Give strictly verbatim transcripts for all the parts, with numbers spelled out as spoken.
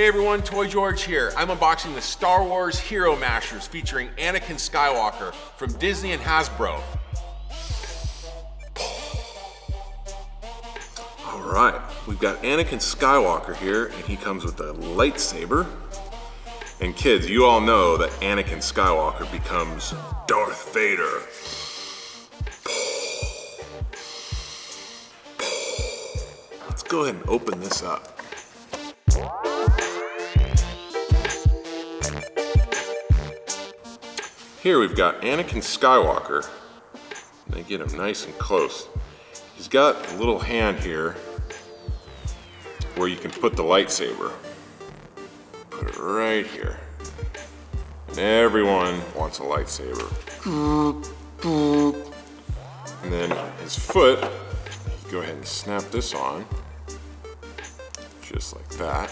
Hey everyone, Toy George here. I'm unboxing the Star Wars Hero Mashers featuring Anakin Skywalker from Disney and Hasbro. All right, we've got Anakin Skywalker here and he comes with a lightsaber. And kids, you all know that Anakin Skywalker becomes Darth Vader. Let's go ahead and open this up. Here we've got Anakin Skywalker. They get him nice and close. He's got a little hand here where you can put the lightsaber. Put it right here. And everyone wants a lightsaber. And then his foot, go ahead and snap this on. Just like that.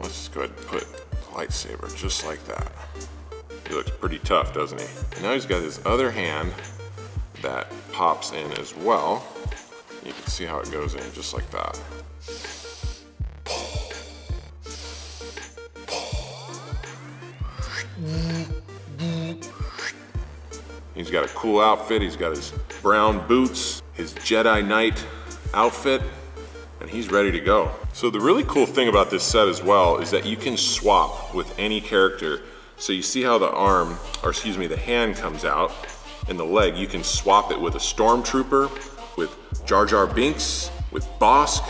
Let's just go ahead and put the lightsaber just like that. He looks pretty tough, doesn't he? And now he's got his other hand that pops in as well. You can see how it goes in just like that. He's got a cool outfit. He's got his brown boots, his Jedi Knight outfit, and he's ready to go. So the really cool thing about this set as well is that you can swap with any character. So you see how the arm, or excuse me, the hand comes out and the leg, you can swap it with a Stormtrooper, with Jar Jar Binks, with Bosk.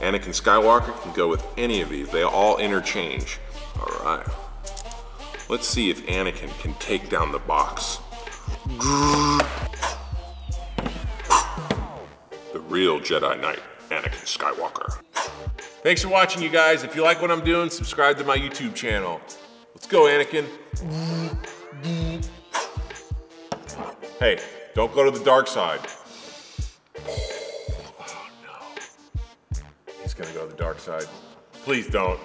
Anakin Skywalker can go with any of these. They all interchange. All right. Let's see if Anakin can take down the box. The real Jedi Knight, Anakin Skywalker. Thanks for watching, you guys. If you like what I'm doing, subscribe to my YouTube channel. Let's go, Anakin. Hey, don't go to the dark side. Oh no. He's gonna go to the dark side. Please don't.